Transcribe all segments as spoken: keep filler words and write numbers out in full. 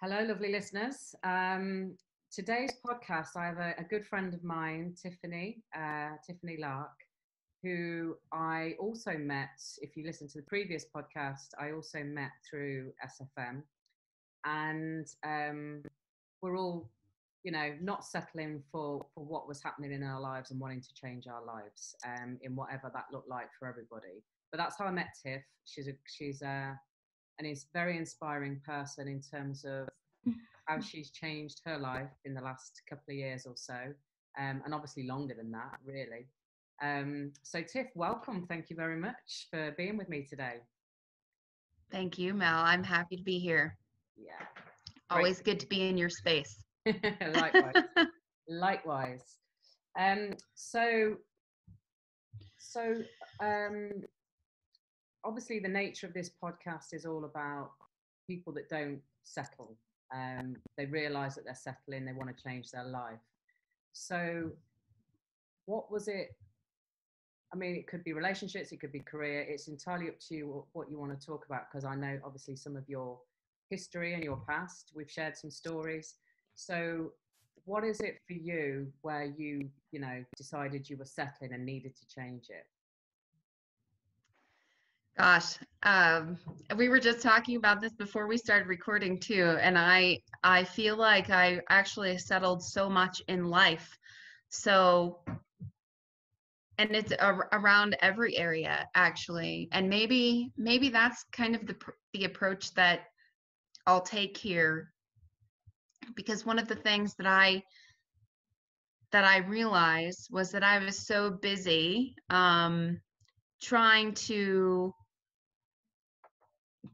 Hello, lovely listeners. Um, today's podcast, I have a, a good friend of mine, Tifanne, uh, Tifanne Lark, who I also met, if you listen to the previous podcast, I also met through S F M. And um, we're all, you know, not settling for, for what was happening in our lives and wanting to change our lives um, in whatever that looked like for everybody. But that's how I met Tiff. She's a, she's a, and it's a very inspiring person in terms of how she's changed her life in the last couple of years or so, um, and obviously longer than that, really. Um, so Tiff, welcome. Thank you very much for being with me today. Thank you, Mel. I'm happy to be here. Yeah. Always great. Good to be in your space. Likewise. Likewise. Um, so, so, um, obviously, the nature of this podcast is all about people that don't settle. Um, they realise that they're settling, they want to change their life. So what was it? I mean, it could be relationships, it could be career. It's entirely up to you what you want to talk about, because I know, obviously, some of your history and your past. We've shared some stories. So what is it for you where you, you know, decided you were settling and needed to change it? Gosh, um, we were just talking about this before we started recording too, and I I feel like I actually settled so much in life, so, and it's ar- around every area actually, and maybe maybe that's kind of the the approach that I'll take here, because one of the things that I that I realized was that I was so busy um, trying to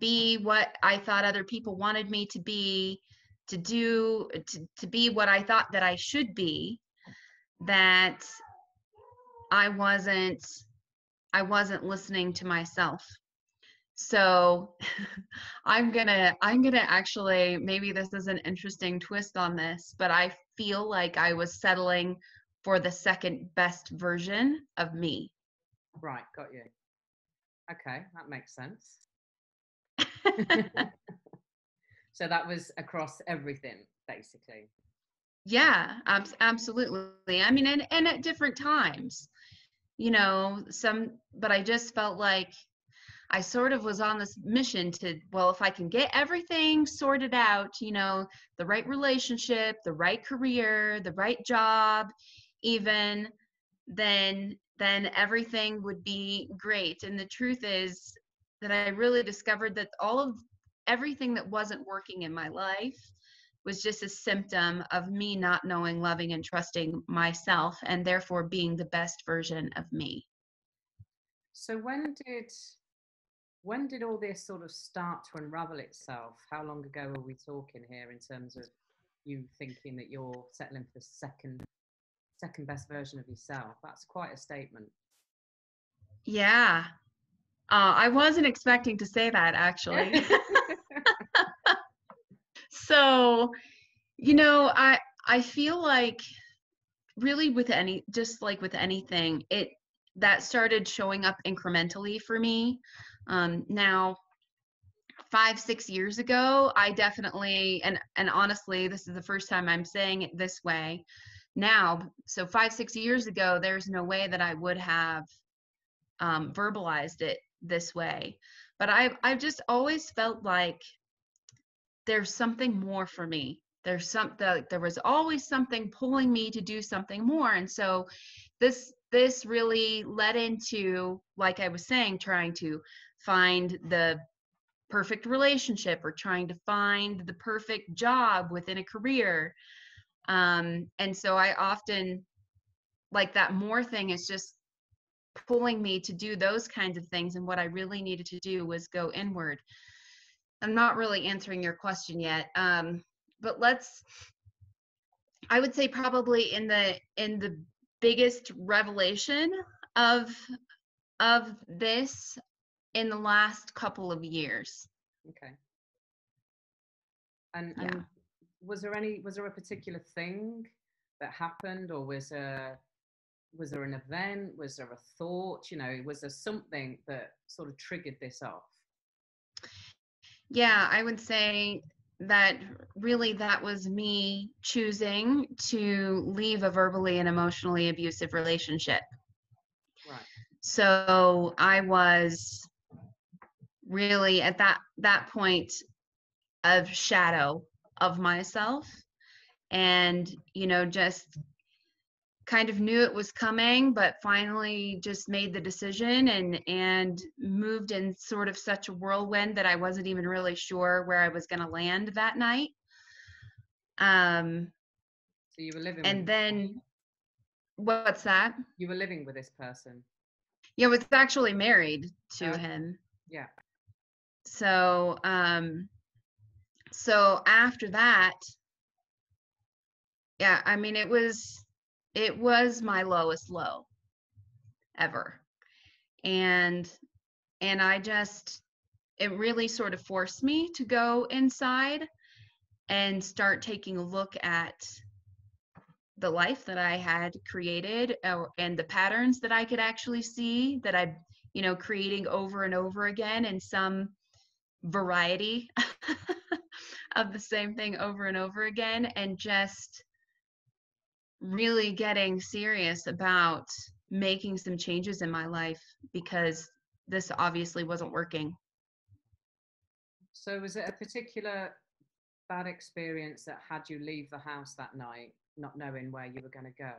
be what I thought other people wanted me to be, to do, to, to be what I thought that I should be, that I wasn't, I wasn't listening to myself. So I'm gonna, I'm gonna actually, maybe this is an interesting twist on this, but I feel like I was settling for the second best version of me. Right, got you. Okay, that makes sense. So that was across everything, basically. Yeah, absolutely. I mean, and, and at different times, you know, some, but I just felt like I sort of was on this mission to, well, if I can get everything sorted out, you know, the right relationship, the right career, the right job, even, then, then everything would be great. And the truth is that I really discovered that all of everything that wasn't working in my life was just a symptom of me not knowing, loving, and trusting myself, and therefore being the best version of me. So when did when did all this sort of start to unravel itself? How long ago are we talking here in terms of you thinking that you're settling for the second second best version of yourself? That's quite a statement. Yeah. Uh, I wasn't expecting to say that, actually. So, you know, I, I feel like really with any, just like with anything, it, that started showing up incrementally for me. Um, now, five, six years ago, I definitely, and, and honestly, this is the first time I'm saying it this way, now, so five, six years ago, there's no way that I would have um, verbalized it this way. But I've, I've just always felt like there's something more for me. There's some, the, there was always something pulling me to do something more. And so this, this really led into, like I was saying, trying to find the perfect relationship or trying to find the perfect job within a career. Um, and so I often, like, that more thing is just pulling me to do those kinds of things. And what I really needed to do was go inward. I'm not really answering your question yet. Um, but let's, I would say probably in the, in the biggest revelation of, of this in the last couple of years. Okay. And, and yeah. Was there any, was there a particular thing that happened, or was there, was there an event? Was there a thought? You know, was there something that sort of triggered this off? Yeah, I would say that really that was me choosing to leave a verbally and emotionally abusive relationship. Right. So I was really at that, that point of shadow of myself, and, you know, just kind of knew it was coming, but finally just made the decision and, and moved in sort of such a whirlwind that I wasn't even really sure where I was going to land that night. Um, so you were living and with then what's that? You were living with this person. Yeah. I was actually married to oh, him. Yeah. So, um, so after that, yeah, I mean, it was, it was my lowest low ever. And, and I just, it really sort of forced me to go inside and start taking a look at the life that I had created uh, and the patterns that I could actually see that I, you know, creating over and over again in some variety of the same thing over and over again, and just really getting serious about making some changes in my life, because this obviously wasn't working. So was it a particular bad experience that had you leave the house that night, not knowing where you were going to go?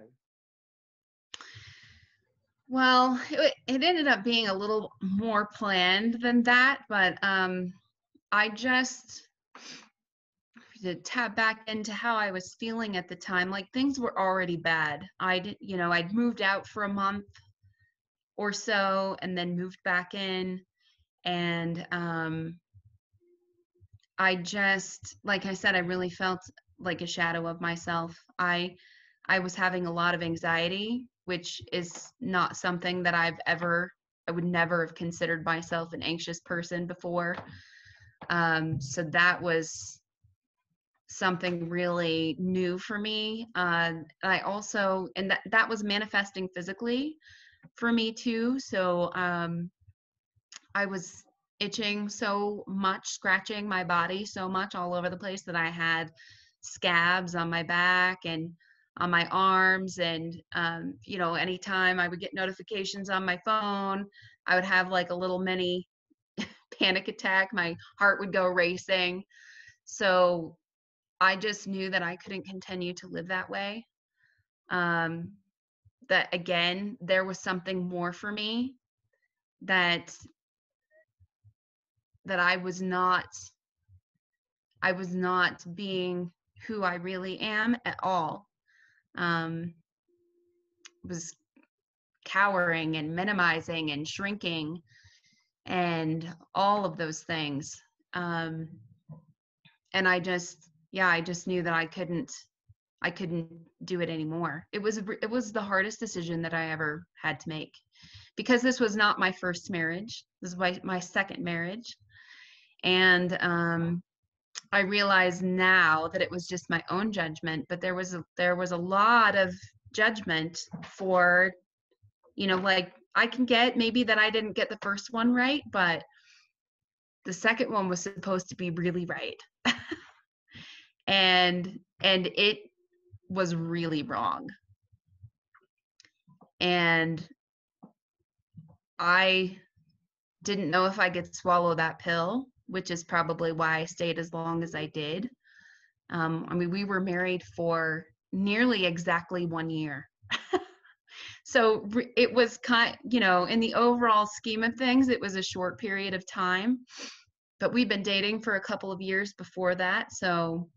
Well, it, it ended up being a little more planned than that, but um, I just... to tap back into how I was feeling at the time, like things were already bad. I'd, you know, I'd moved out for a month or so and then moved back in. And um, I just, like I said, I really felt like a shadow of myself. I, I was having a lot of anxiety, which is not something that I've ever, I would never have considered myself an anxious person before. Um, so that was something really new for me. Uh, I also, and that, that was manifesting physically for me too. So um, I was itching so much, scratching my body so much all over the place that I had scabs on my back and on my arms. And, um, you know, anytime I would get notifications on my phone, I would have like a little mini panic attack. My heart would go racing. So I just knew that I couldn't continue to live that way. Um, that again, there was something more for me that, that I was not, I was not being who I really am at all. Um, was cowering and minimizing and shrinking and all of those things. Um, and I just, Yeah, I just knew that I couldn't, I couldn't do it anymore. It was, it was the hardest decision that I ever had to make, because this was not my first marriage. This is my, my second marriage. And um, I realize now that it was just my own judgment, but there was, a, there was a lot of judgment for, you know, like I can get maybe that I didn't get the first one right, but the second one was supposed to be really right. And, and it was really wrong. And I didn't know if I could swallow that pill, which is probably why I stayed as long as I did. Um, I mean, we were married for nearly exactly one year. So it was kind, you know, in the overall scheme of things, it was a short period of time, but we'd been dating for a couple of years before that. So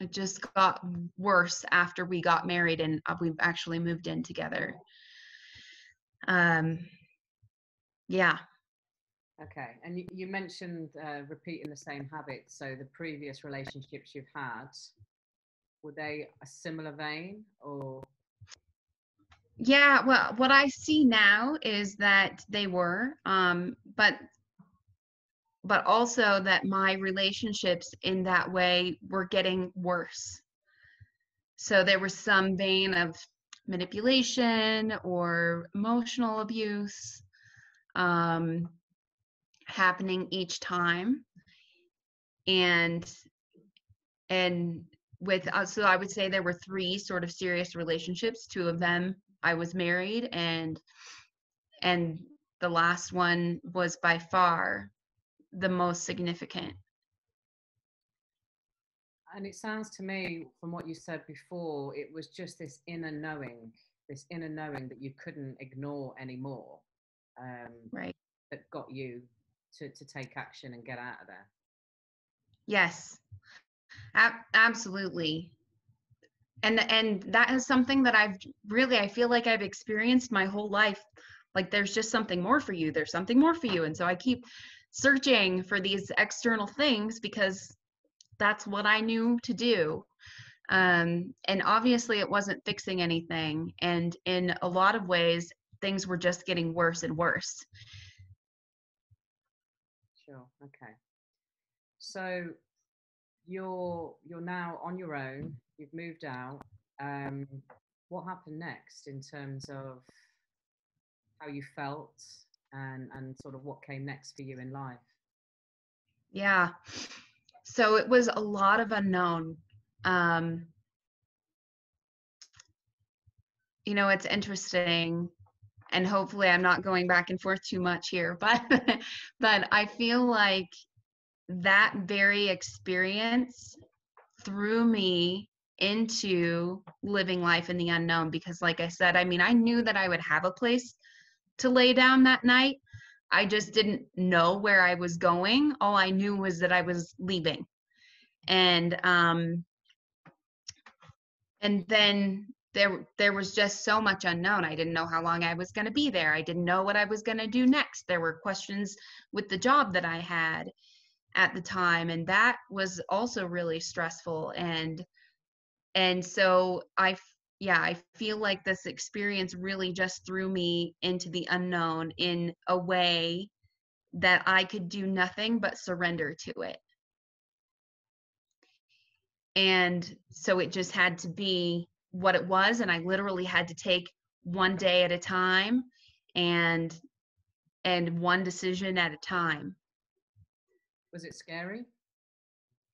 it just got worse after we got married and we actually moved in together. Um, yeah. Okay. And you, you mentioned uh, repeating the same habits. So the previous relationships you've had, were they a similar vein or? Yeah. Well, what I see now is that they were, um, but but also that my relationships in that way were getting worse. So there was some vein of manipulation or emotional abuse um, happening each time. And, and with, uh, so I would say there were three sort of serious relationships. Two of them, I was married, and, and the last one was by far the most significant. And it sounds to me from what you said before, it was just this inner knowing, this inner knowing that you couldn't ignore anymore, um, right. that got you to, to take action and get out of there. Yes, ab- absolutely. And, and that is something that I've really, I feel like I've experienced my whole life. Like there's just something more for you. There's something more for you. And so I keep searching for these external things because that's what I knew to do. Um, and obviously it wasn't fixing anything. And in a lot of ways, things were just getting worse and worse. Sure. Okay. So you're, you're now on your own, you've moved out. Um, what happened next in terms of how you felt and, and sort of what came next for you in life? Yeah. So it was a lot of unknown. Um, you know, it's interesting, and hopefully I'm not going back and forth too much here, but, but I feel like that very experience threw me into living life in the unknown, because like I said, I mean, I knew that I would have a place to lay down that night. I just didn't know where I was going. All I knew was that I was leaving. And, um, and then there, there was just so much unknown. I didn't know how long I was going to be there. I didn't know what I was going to do next. There were questions with the job that I had at the time. And that was also really stressful. And, and so I, yeah, I feel like this experience really just threw me into the unknown in a way that I could do nothing but surrender to it. And so it just had to be what it was. And I literally had to take one day at a time and, and one decision at a time. Was it scary?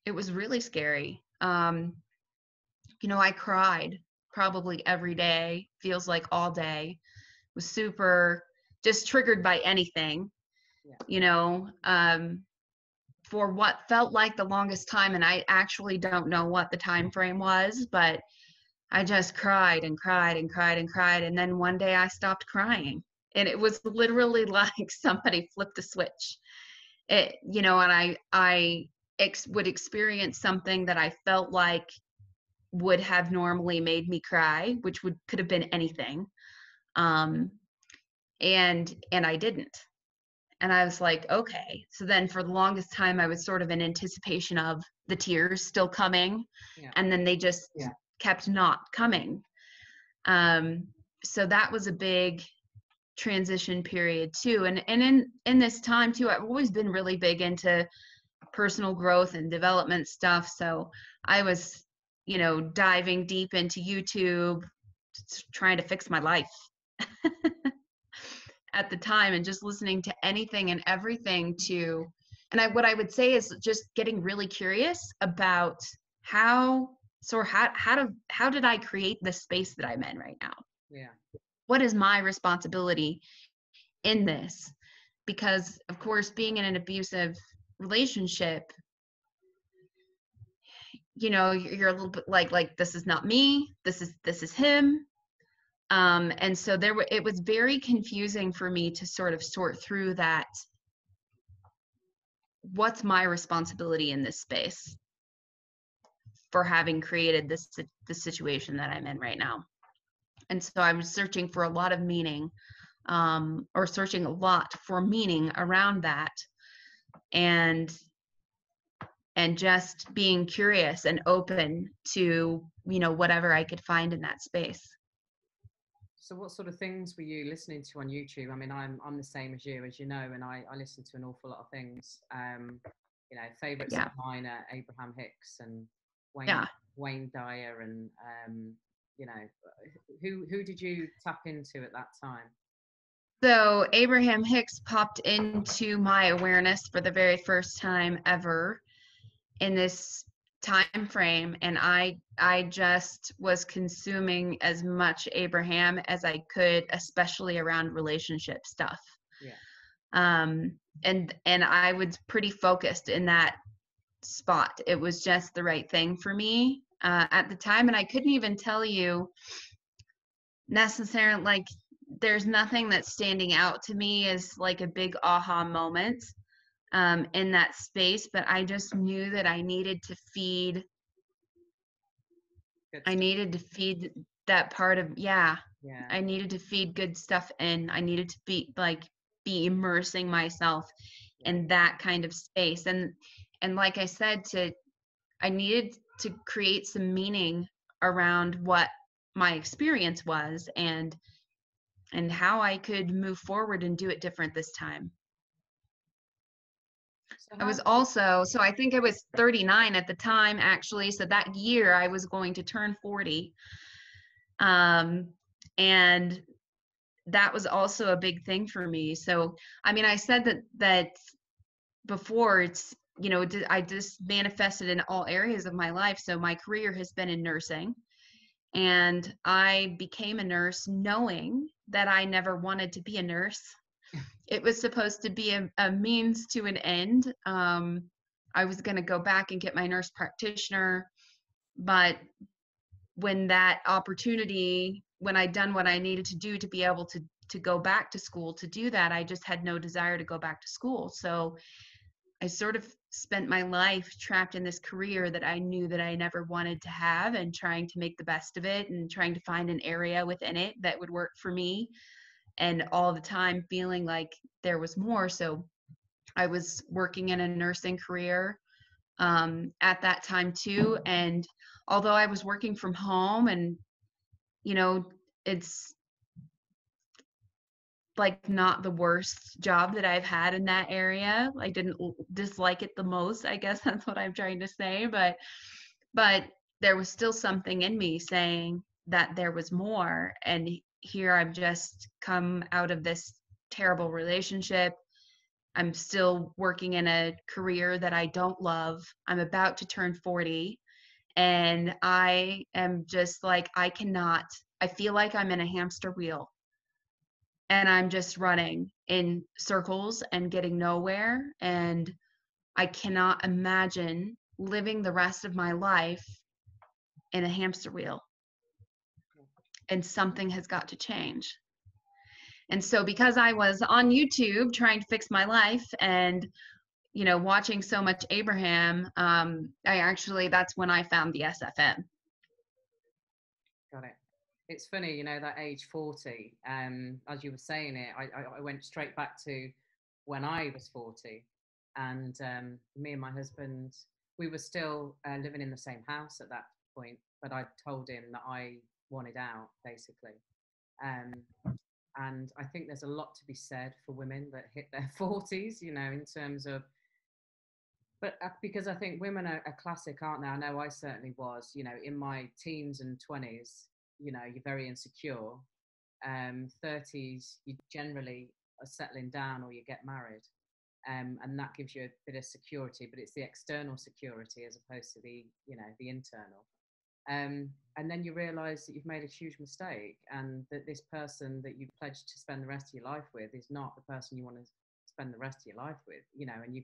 It was really scary. Um, you know, I cried probably every day, feels like all day, was super just triggered by anything, yeah. you know, um, for what felt like the longest time. And I actually don't know what the time frame was, but I just cried and cried and cried and cried. And then one day I stopped crying, and it was literally like somebody flipped a switch. It, you know, and I, I ex- would experience something that I felt like would have normally made me cry, which would, could have been anything. Um, and, and I didn't. And I was like, okay. So then for the longest time, I was sort of in anticipation of the tears still coming. Yeah. And then they just yeah. kept not coming. Um, so that was a big transition period too. And, and in, in this time too, I've always been really big into personal growth and development stuff. So I was, you know, diving deep into YouTube, trying to fix my life at the time, and just listening to anything and everything to, and I, what I would say is just getting really curious about how, so how, how to, how did I create the space that I'm in right now? Yeah. What is my responsibility in this? Because of course, being in an abusive relationship, you know, you're a little bit like, like, this is not me, this is, this is him. Um, and so there were, it was very confusing for me to sort of sort through that. What's my responsibility in this space for having created this, the situation that I'm in right now? And so I was searching for a lot of meaning, um, or searching a lot for meaning around that. And, and just being curious and open to, you know, whatever I could find in that space. So what sort of things were you listening to on YouTube? I mean, I'm I'm the same as you, as you know, and I, I listen to an awful lot of things. Um, you know, favorites yeah. of mine are Abraham Hicks and Wayne yeah. Wayne Dyer, and um, you know, who who did you tap into at that time? So Abraham Hicks popped into my awareness for the very first time ever. in this time frame, and I I just was consuming as much Abraham as I could, especially around relationship stuff. Yeah. Um, and and I was pretty focused in that spot. It was just the right thing for me uh, at the time, and I couldn't even tell you necessarily, like, there's nothing that's standing out to me as like a big aha moment um, in that space, but I just knew that I needed to feed, I needed to feed that part of, yeah, yeah, I needed to feed good stuff in. I needed to be like, be immersing myself in that kind of space. And, and like I said, to, I needed to create some meaning around what my experience was, and and how I could move forward and do it different this time. So I was also, so I think I was thirty-nine at the time, actually. So that year I was going to turn forty. Um, and that was also a big thing for me. So, I mean, I said that, that before, it's, you know, I just manifested in all areas of my life. So my career has been in nursing. And I became a nurse knowing that I never wanted to be a nurse. It was supposed to be a, a means to an end. Um, I was going to go back and get my nurse practitioner. But when that opportunity, when I'd done what I needed to do to be able to, to go back to school to do that, I just had no desire to go back to school. So I sort of spent my life trapped in this career that I knew that I never wanted to have, and trying to make the best of it, and trying to find an area within it that would work for me, and all the time feeling like there was more. So I was working in a nursing career um, at that time too. And although I was working from home, and, you know, it's like not the worst job that I've had in that area. I didn't dislike it the most, I guess that's what I'm trying to say. But, but there was still something in me saying that there was more. And here I've just come out of this terrible relationship. I'm still working in a career that I don't love. I'm about to turn forty. And I am just like, I cannot, I feel like I'm in a hamster wheel. And I'm just running in circles and getting nowhere. And I cannot imagine living the rest of my life in a hamster wheel. And something has got to change. And so because I was on YouTube trying to fix my life and, you know, watching so much Abraham, um, I actually, that's when I found the S F M. Got it. It's funny, you know, that age forty, um, as you were saying it, I, I, I went straight back to when I was forty, and um, me and my husband, we were still uh, living in the same house at that point, but I told him that I wanted out, basically. Um, and I think there's a lot to be said for women that hit their forties, you know, in terms of, but because I think women are, are classic, aren't they? I know I certainly was, you know, in my teens and twenties, you know, you're very insecure. Um, thirties, you generally are settling down or you get married. Um, and that gives you a bit of security, but it's the external security as opposed to the, you know, the internal. Um, and then you realise that you've made a huge mistake, and that this person that you pledged to spend the rest of your life with is not the person you want to spend the rest of your life with, you know, and you,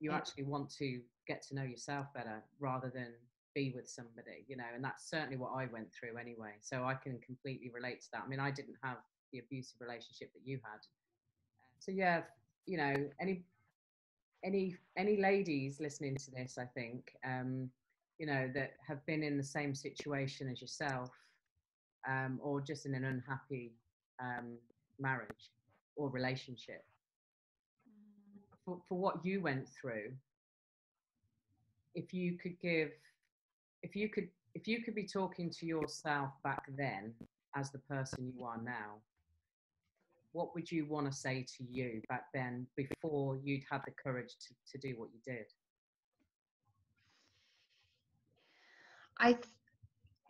you yeah. actually want to get to know yourself better rather than be with somebody, you know, and that's certainly what I went through anyway. So I can completely relate to that. I mean, I didn't have the abusive relationship that you had. So yeah, you know, any, any, any ladies listening to this, I think, um, you know, that have been in the same situation as yourself, um, or just in an unhappy um, marriage or relationship, for, for what you went through, if you could give, If you could, if you could be talking to yourself back then as the person you are now, what would you want to say to you back then before you'd had the courage to, to do what you did? I,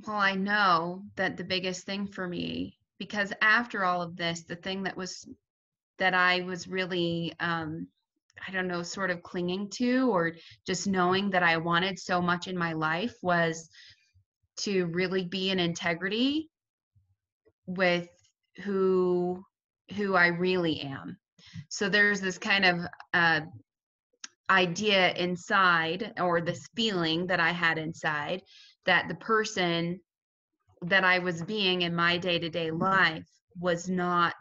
well, I know that the biggest thing for me, because after all of this, the thing that was, that I was really um, I don't know, sort of clinging to, or just knowing that I wanted so much in my life, was to really be in integrity with who who I really am. So there's this kind of uh, idea inside, or this feeling that I had inside, that the person that I was being in my day-to-day life was not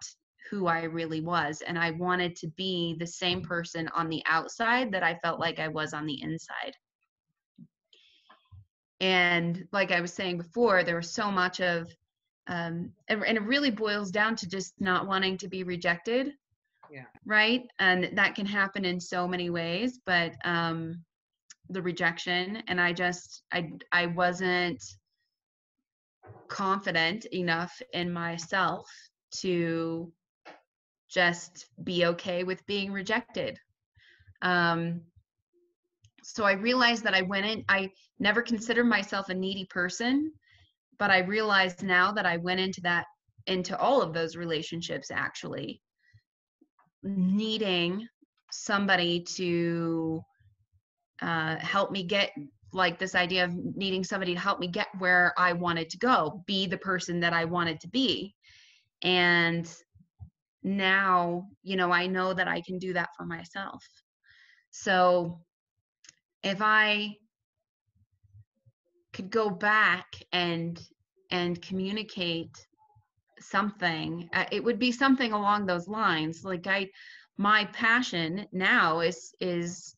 who I really was. And I wanted to be the same person on the outside that I felt like I was on the inside. And like I was saying before, there was so much of, um, and, and it really boils down to just not wanting to be rejected. Yeah. Right. And that can happen in so many ways, but, um, the rejection, and I just, I, I wasn't confident enough in myself to just be okay with being rejected. Um, so I realized that I went in, I never considered myself a needy person, but I realized now that I went into that, into all of those relationships actually needing somebody to uh, help me get, like this idea of needing somebody to help me get where I wanted to go, be the person that I wanted to be. And now, you know, I know that I can do that for myself. So if I could go back and, and communicate something, it would be something along those lines. Like I, my passion now is, is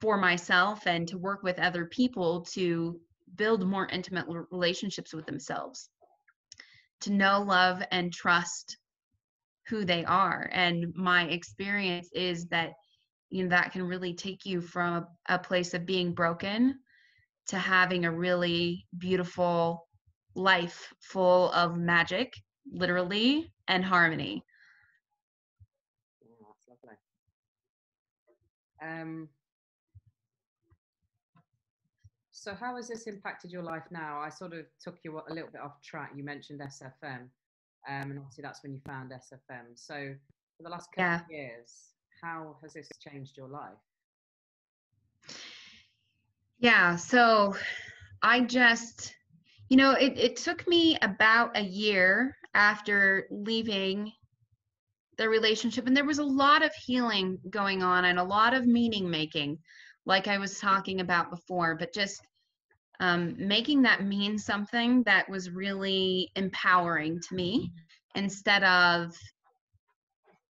for myself and to work with other people to build more intimate relationships with themselves, to know, love, and trust who they are. And my experience is that, you know, that can really take you from a place of being broken to having a really beautiful life full of magic, literally, and harmony. Yeah, that's lovely. Um, so how has this impacted your life now? I sort of took you a little bit off track. You mentioned S F M. Um, and obviously that's when you found S F M. So for the last couple yeah. of years, how has this changed your life? Yeah, so I just, you know, it, it took me about a year after leaving the relationship, and there was a lot of healing going on and a lot of meaning making, like I was talking about before, but just Um, making that mean something that was really empowering to me, instead of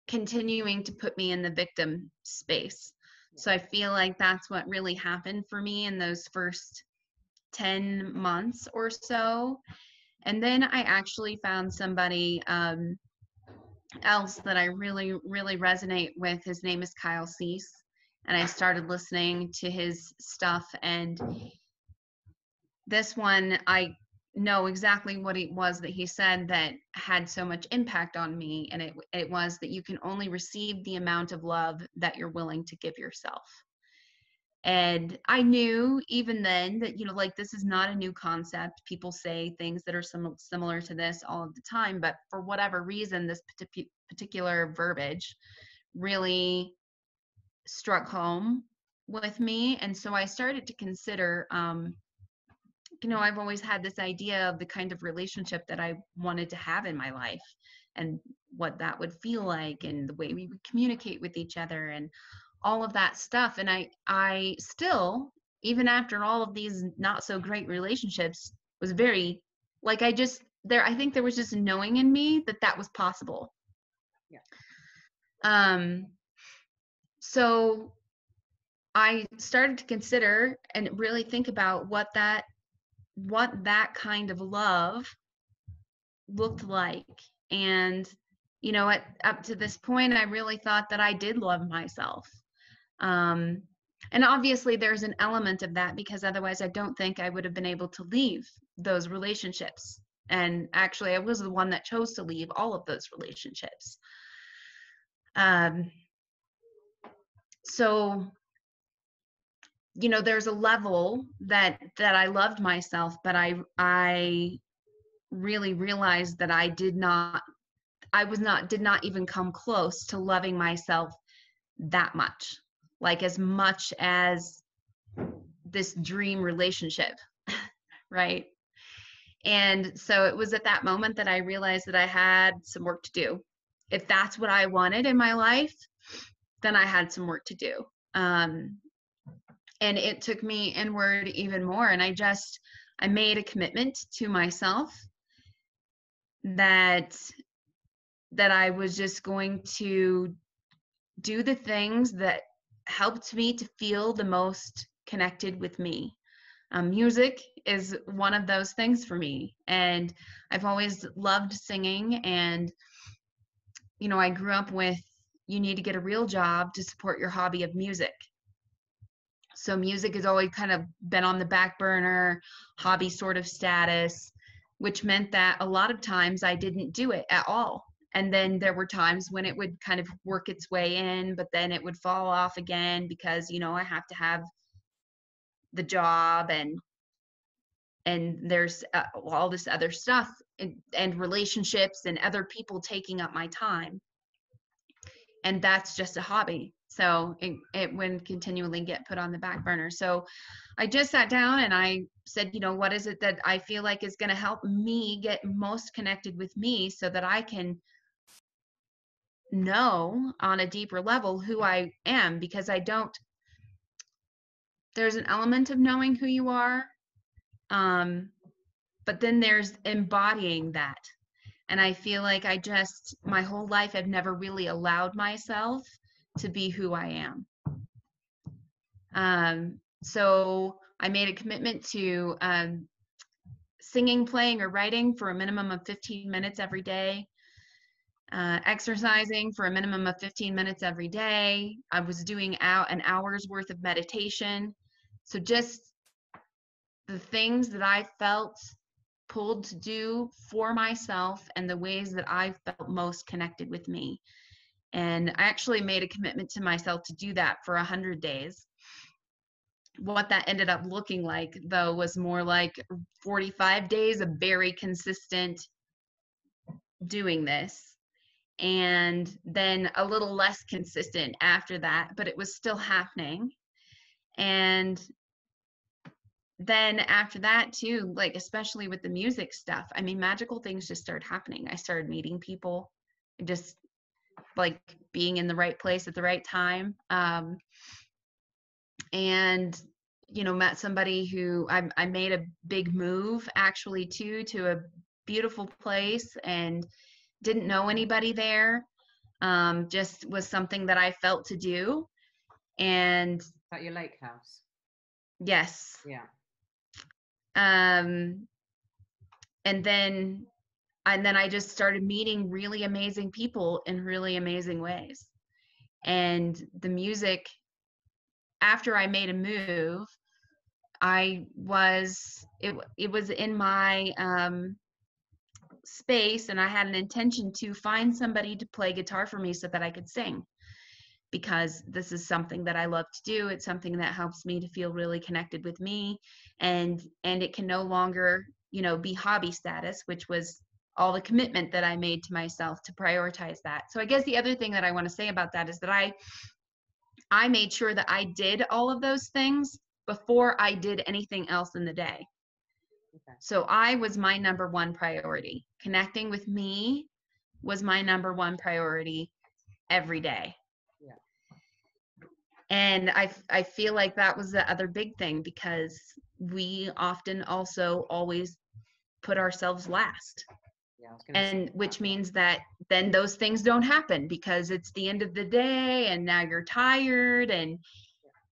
continuing to put me in the victim space. So I feel like that's what really happened for me in those first ten months or so. And then I actually found somebody um, else that I really, really resonate with. His name is Kyle Cease. And I started listening to his stuff, and this one, I know exactly what it was that he said that had so much impact on me. And it it was that you can only receive the amount of love that you're willing to give yourself. And I knew even then that, you know, like this is not a new concept. People say things that are sim- similar to this all of the time, but for whatever reason, this partic- particular verbiage really struck home with me. And so I started to consider, um, you know, I've always had this idea of the kind of relationship that I wanted to have in my life and what that would feel like and the way we would communicate with each other and all of that stuff. And I, I still, even after all of these not so great relationships, was very, like, I just, there, I think there was just a knowing in me that that was possible. Yeah. Um, so I started to consider and really think about what that what that kind of love looked like. And, you know, at, up to this point, I really thought that I did love myself. Um, and obviously there's an element of that, because otherwise I don't think I would have been able to leave those relationships. And actually I was the one that chose to leave all of those relationships. Um, so you know, there's a level that, that I loved myself, but I, I really realized that I did not, I was not, did not even come close to loving myself that much, like as much as this dream relationship, right? And so it was at that moment that I realized that I had some work to do. If that's what I wanted in my life, then I had some work to do. Um, and it took me inward even more. And I just, I made a commitment to myself that, that I was just going to do the things that helped me to feel the most connected with me. Um, music is one of those things for me. And I've always loved singing. And, you know, I grew up with, you need to get a real job to support your hobby of music. So music has always kind of been on the back burner, hobby sort of status, which meant that a lot of times I didn't do it at all. And then there were times when it would kind of work its way in, but then it would fall off again because, you know, I have to have the job and and there's uh, all this other stuff and, and relationships and other people taking up my time. And that's just a hobby. So it, it would continually get put on the back burner. So I just sat down and I said, you know, what is it that I feel like is going to help me get most connected with me so that I can know on a deeper level who I am? Because I don't, there's an element of knowing who you are, um, but then there's embodying that. And I feel like I just, my whole life, I've never really allowed myself to be who I am. Um, so I made a commitment to um, singing, playing, or writing for a minimum of fifteen minutes every day, uh, exercising for a minimum of fifteen minutes every day. I was doing out an hour's worth of meditation. So just the things that I felt pulled to do for myself and the ways that I felt most connected with me. And I actually made a commitment to myself to do that for one hundred days. What that ended up looking like, though, was more like forty-five days of very consistent doing this, and then a little less consistent after that, but it was still happening. And then after that too, like especially with the music stuff, I mean, magical things just started happening. I started meeting people, just like being in the right place at the right time. Um, and, you know, met somebody who I, I made a big move actually too, to a beautiful place and didn't know anybody there. Um, just was something that I felt to do. And at your lake house. Yes. Yeah. Um, and then, and then I just started meeting really amazing people in really amazing ways. And the music, after I made a move, I was, it, it was in my um, space, and I had an intention to find somebody to play guitar for me so that I could sing, because this is something that I love to do. It's something that helps me to feel really connected with me, and, and it can no longer, you know, be hobby status, which was all the commitment that I made to myself to prioritize that. So I guess the other thing that I want to say about that is that I, I made sure that I did all of those things before I did anything else in the day. Okay. So I was my number one priority. Connecting with me was my number one priority every day. Yeah. And I, I feel like that was the other big thing, because we often also always put ourselves last. Yeah, and which means that then those things don't happen, because it's the end of the day and now you're tired, and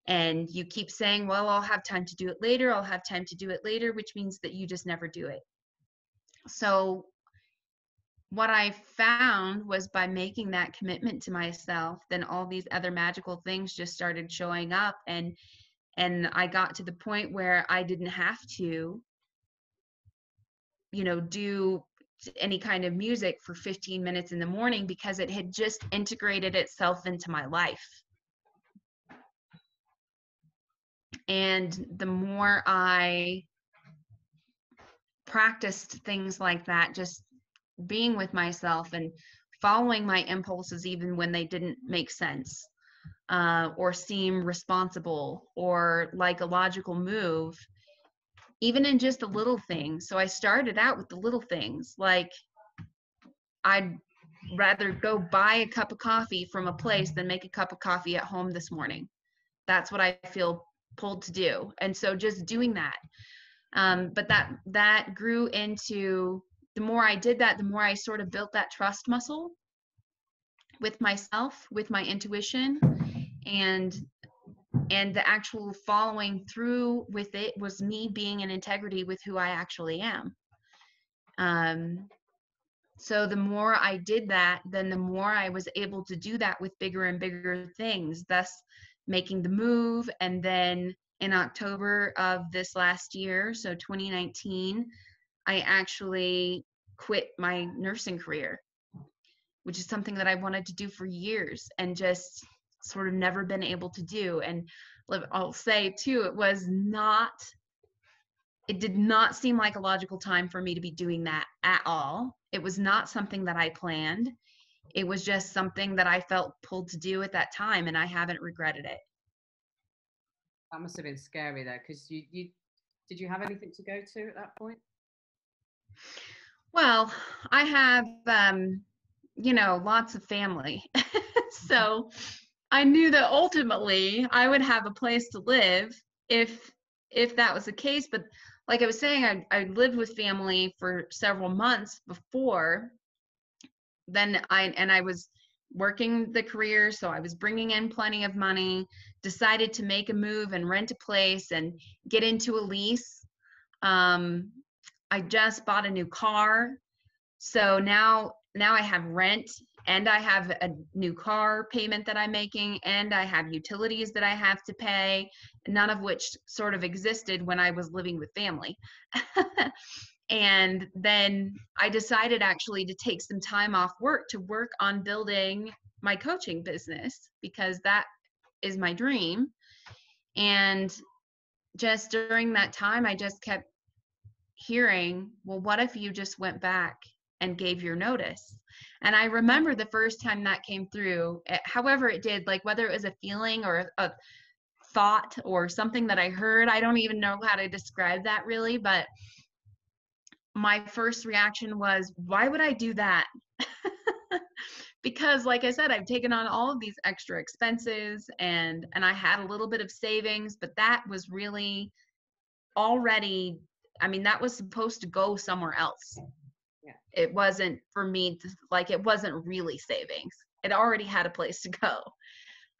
yeah. and you keep saying, well, I'll have time to do it later. I'll have time to do it later, which means that you just never do it. So what I found was by making that commitment to myself, then all these other magical things just started showing up, and and I got to the point where I didn't have to, you know, do any kind of music for fifteen minutes in the morning, because it had just integrated itself into my life. And the more I practiced things like that, just being with myself and following my impulses, even when they didn't make sense, uh, or seem responsible or like a logical move, even in just the little things. So I started out with the little things, like I'd rather go buy a cup of coffee from a place than make a cup of coffee at home this morning. That's what I feel pulled to do. And so just doing that. Um, but that, that grew into, the more I did that, the more I sort of built that trust muscle with myself, with my intuition, and, and the actual following through with it was me being in integrity with who I actually am. Um, so the more I did that, then the more I was able to do that with bigger and bigger things, thus making the move. And then in October of this last year, so twenty nineteen, I actually quit my nursing career, which is something that I wanted to do for years and just sort of never been able to do. And I'll say too, it was not, it did not seem like a logical time for me to be doing that at all. It was not something that I planned. It was just something that I felt pulled to do at that time, and I haven't regretted it. That must have been scary though, because you, you, did you have anything to go to at that point? Well, I have, um, you know, lots of family. So I knew that ultimately I would have a place to live if, if that was the case. But like I was saying, I, I lived with family for several months before then. I, and I was working the career. So I was bringing in plenty of money, decided to make a move and rent a place and get into a lease. Um, I just bought a new car. So now, now I have rent and I have a new car payment that I'm making, and I have utilities that I have to pay, none of which sort of existed when I was living with family. And then I decided actually to take some time off work to work on building my coaching business, because that is my dream. And just during that time, I just kept hearing, well, what if you just went back and gave your notice? And I remember the first time that came through, however it did, like whether it was a feeling or a thought or something that I heard, I don't even know how to describe that really, but my first reaction was, why would I do that? Because like I said, I've taken on all of these extra expenses, and and I had a little bit of savings, but that was really already, I mean, that was supposed to go somewhere else. Yeah. It wasn't for me to, like, it wasn't really savings. It already had a place to go.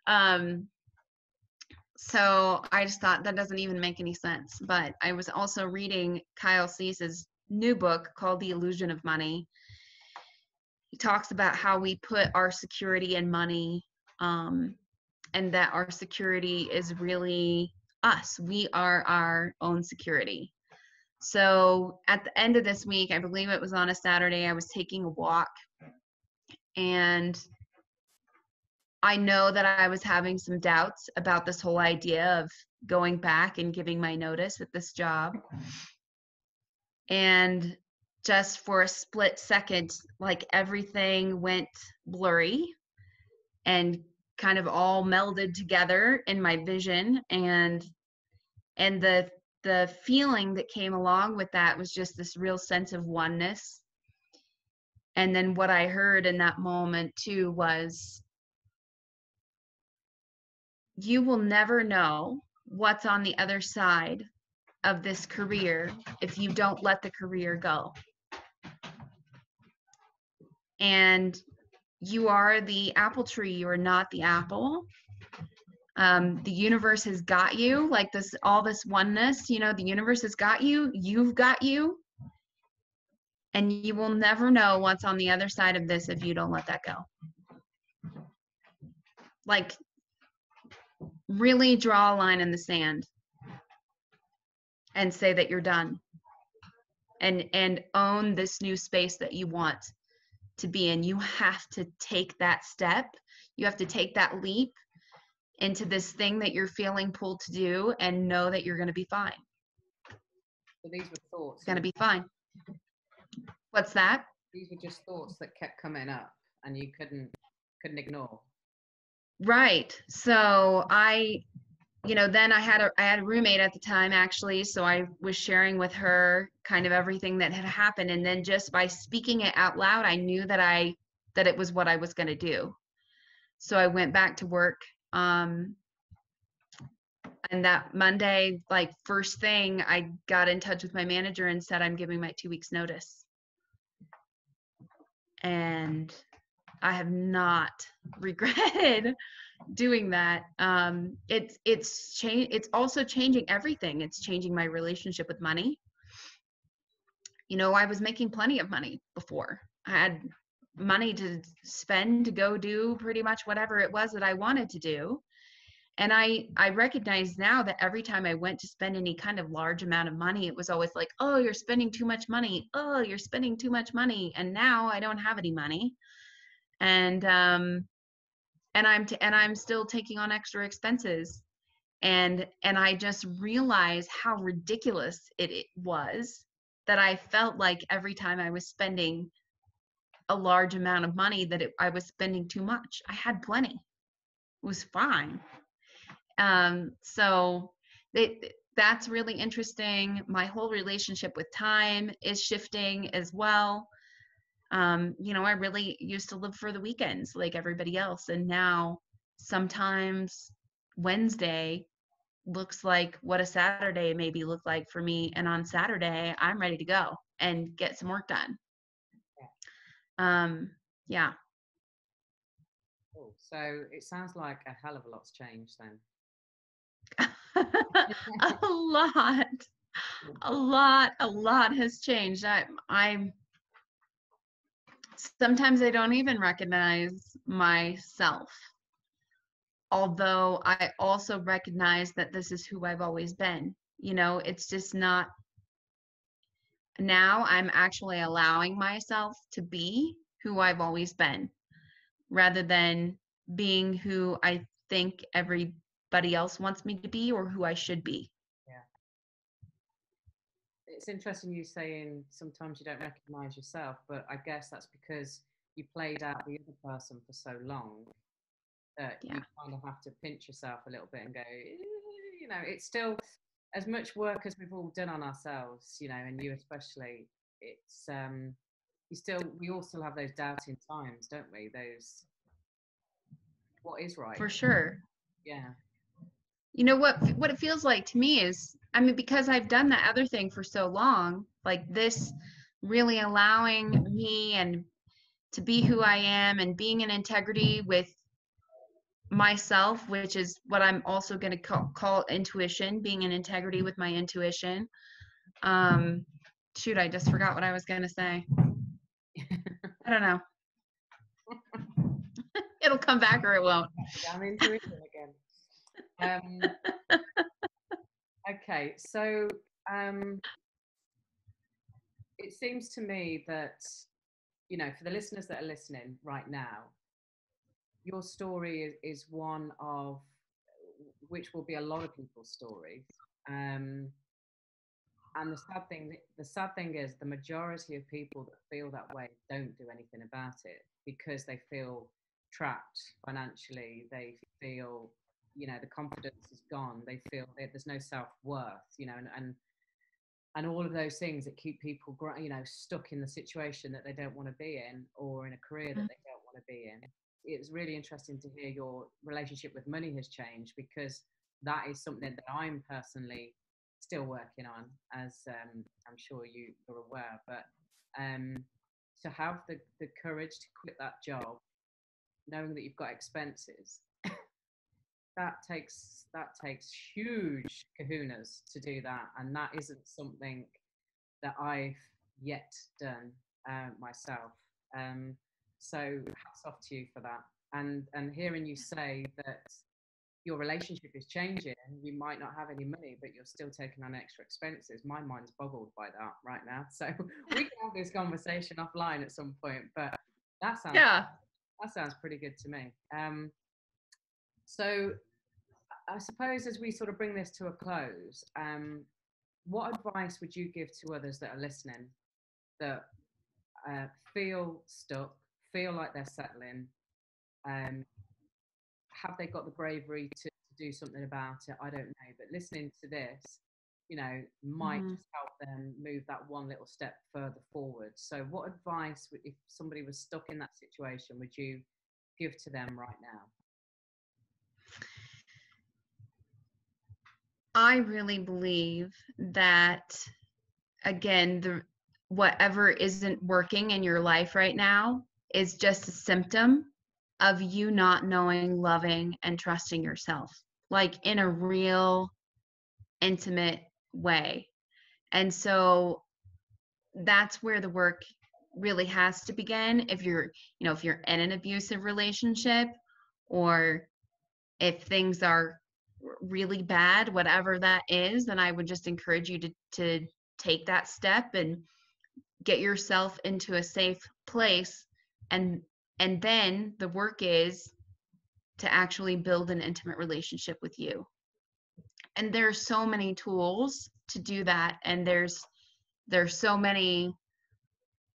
Um, so I just thought that doesn't even make any sense. But I was also reading Kyle Cease's new book called The Illusion of Money. He talks about how we put our security in money, um, and that our security is really us. We are our own security. So at the end of this week, I believe it was on a Saturday, I was taking a walk, and I know that I was having some doubts about this whole idea of going back and giving my notice at this job. And just for a split second, like everything went blurry and kind of all melded together in my vision. And, and the The feeling that came along with that was just this real sense of oneness. And then what I heard in that moment too was, you will never know what's on the other side of this career if you don't let the career go. And you are the apple tree, you are not the apple. Um, the universe has got you, like this, all this oneness, you know, the universe has got you, you've got you, and you will never know what's on the other side of this if you don't let that go. Like, really draw a line in the sand and say that you're done, and, and own this new space that you want to be in. You have to take that step. You have to take that leap into this thing that you're feeling pulled to do, and know that you're going to be fine. So these were thoughts. It's going to be fine. What's that? These were just thoughts that kept coming up and you couldn't, couldn't ignore. Right. So I, you know, then I had a, I had a roommate at the time, actually. So I was sharing with her kind of everything that had happened. And then just by speaking it out loud, I knew that I, that it was what I was going to do. So I went back to work. Um, and that Monday, like first thing, I got in touch with my manager and said, I'm giving my two weeks notice. And I have not regretted doing that. Um, it's it's change. It's also changing everything. It's changing my relationship with money. You know, I was making plenty of money before. I had money to spend to go do pretty much whatever it was that I wanted to do. And I I recognize now that every time I went to spend any kind of large amount of money, it was always like, oh, you're spending too much money. Oh, you're spending too much money. And now I don't have any money. And um, and I'm t- and I'm still taking on extra expenses, and and I just realized how ridiculous it, it was that I felt like every time I was spending a large amount of money that it, I was spending too much. I had plenty; it was fine. Um, so it, that's really interesting. My whole relationship with time is shifting as well. Um, you know, I really used to live for the weekends like everybody else. And now sometimes Wednesday looks like what a Saturday maybe looked like for me. And on Saturday, I'm ready to go and get some work done. Um, yeah. Cool. So it sounds like a hell of a lot's changed then. a lot, a lot, a lot has changed. I, I'm, Sometimes I don't even recognize myself, although I also recognize that this is who I've always been. You know, it's just not, now I'm actually allowing myself to be who I've always been rather than being who I think everybody else wants me to be or who I should be. It's interesting you saying sometimes you don't recognize yourself, but I guess that's because you played out the other person for so long that yeah. you kind of have to pinch yourself a little bit and go, you know, it's still as much work as we've all done on ourselves, you know, and you especially, it's, um, you still, we all still have those doubting times, don't we? Those, what is right? For sure. Yeah. You know, what, what it feels like to me is, I mean, because I've done that other thing for so long, like this really allowing me and to be who I am and being in integrity with myself, which is what I'm also going to call, call intuition, being in integrity with my intuition. Um, shoot, I just forgot what I was going to say. I don't know. It'll come back or it won't. I'm intuition again. Um, Okay, so um, it seems to me that, you know, for the listeners that are listening right now, your story is, is one of, which will be a lot of people's stories. Um, and the sad thing, the sad thing is the majority of people that feel that way don't do anything about it because they feel trapped financially, they feel, you know, the confidence is gone. They feel that there's no self-worth, you know, and, and, and all of those things that keep people, you know, stuck in the situation that they don't want to be in or in a career that they don't want to be in. It's really interesting to hear your relationship with money has changed because that is something that I'm personally still working on, as um, I'm sure you are aware, but um, to have the, the courage to quit that job, knowing that you've got expenses, that takes that takes huge kahunas to do that, and that isn't something that I've yet done uh, myself. Um, so hats off to you for that. And and hearing you say that your relationship is changing, you might not have any money, but you're still taking on extra expenses. My mind's boggled by that right now. So we can have this conversation offline at some point. But that sounds yeah. that sounds pretty good to me. Um, So I suppose as we sort of bring this to a close, um, what advice would you give to others that are listening that uh, feel stuck, feel like they're settling? Um, have they got the bravery to, to do something about it? I don't know. But listening to this, you know, might mm. just help them move that one little step further forward. So what advice, would, if somebody was stuck in that situation, would you give to them right now? I really believe that, again, the whatever isn't working in your life right now is just a symptom of you not knowing, loving, and trusting yourself, like in a real intimate way. And so that's where the work really has to begin. If you're, you know, if you're in an abusive relationship, or if things are really bad, whatever that is, then I would just encourage you to, to take that step and get yourself into a safe place. And, and then the work is to actually build an intimate relationship with you. And there's so many tools to do that. And there's, there's so many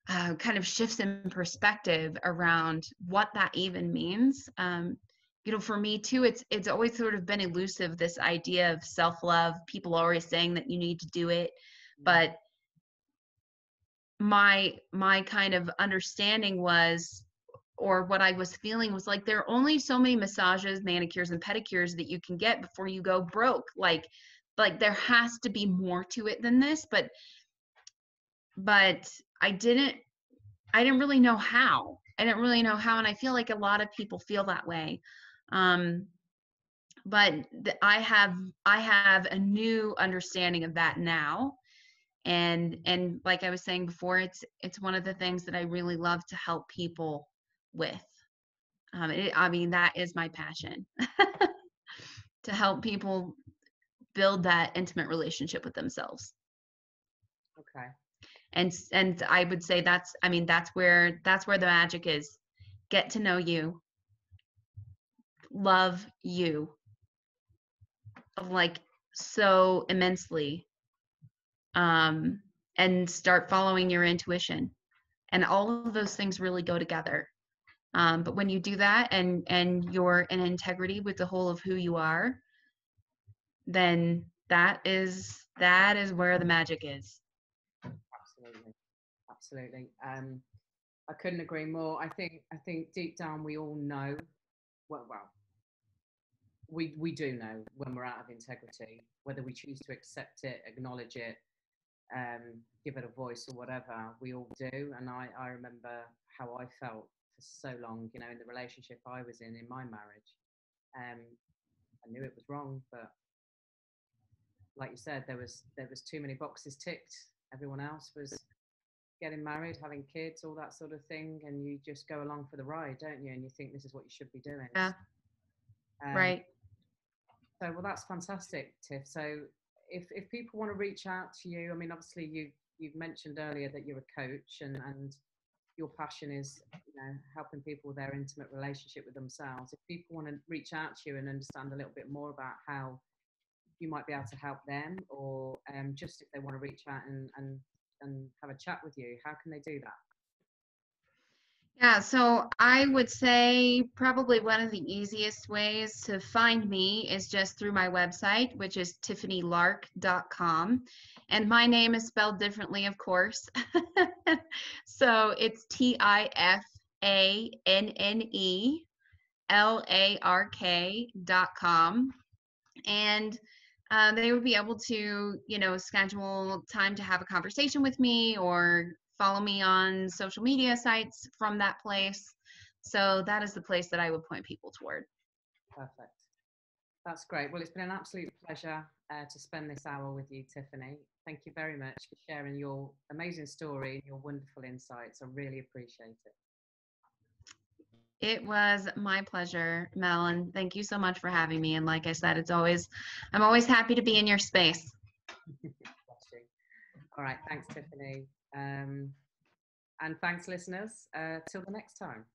uh, kind of shifts in perspective around what that even means. Um, you know, for me too, it's, it's always sort of been elusive, this idea of self-love. People are always saying that you need to do it, but my, my kind of understanding was, or what I was feeling was like, there are only so many massages, manicures, and pedicures that you can get before you go broke. Like, like there has to be more to it than this, but, but I didn't, I didn't really know how. I didn't really know how. And I feel like a lot of people feel that way. Um, but th- I have, I have a new understanding of that now. And, and like I was saying before, it's, it's one of the things that I really love to help people with. Um, it, I mean, that is my passion to help people build that intimate relationship with themselves. Okay. And, and I would say that's, I mean, that's where, that's where the magic is. Get to know you, love you like so immensely, um, and start following your intuition, and all of those things really go together. Um, but when you do that, and, and you're in integrity with the whole of who you are, then that is, that is where the magic is. Absolutely. Absolutely. Um, I couldn't agree more. I think, I think deep down, we all know, well, well, we, we do know when we're out of integrity, whether we choose to accept it, acknowledge it, um, give it a voice or whatever, we all do. And I, I remember how I felt for so long, you know, in the relationship I was in, in my marriage. Um, I knew it was wrong, but like you said, there was there was too many boxes ticked. Everyone else was getting married, having kids, all that sort of thing, and you just go along for the ride, don't you? And you think this is what you should be doing. Yeah. Um, right. So, well, that's fantastic, Tiff. So if if people want to reach out to you, I mean, obviously you you've mentioned earlier that you're a coach, and and your passion is, you know, helping people with their intimate relationship with themselves. If people want to reach out to you and understand a little bit more about how you might be able to help them, or um, just if they want to reach out and, and, and have a chat with you, how can they do that? Yeah, so I would say probably one of the easiest ways to find me is just through my website, which is tiffany lark dot com. And my name is spelled differently, of course. So it's T I F A N N E L A R K dot com. And uh, they would be able to, you know, schedule time to have a conversation with me, or follow me on social media sites from that place. So that is the place that I would point people toward. Perfect. That's great. Well, it's been an absolute pleasure uh, to spend this hour with you, Tiffany. Thank you very much for sharing your amazing story and your wonderful insights. I really appreciate it. It was my pleasure, Mel, and thank you so much for having me. And like I said, it's always, I'm always happy to be in your space. All right. Thanks, Tiffany. Um, and thanks, listeners. Uh, till the next time.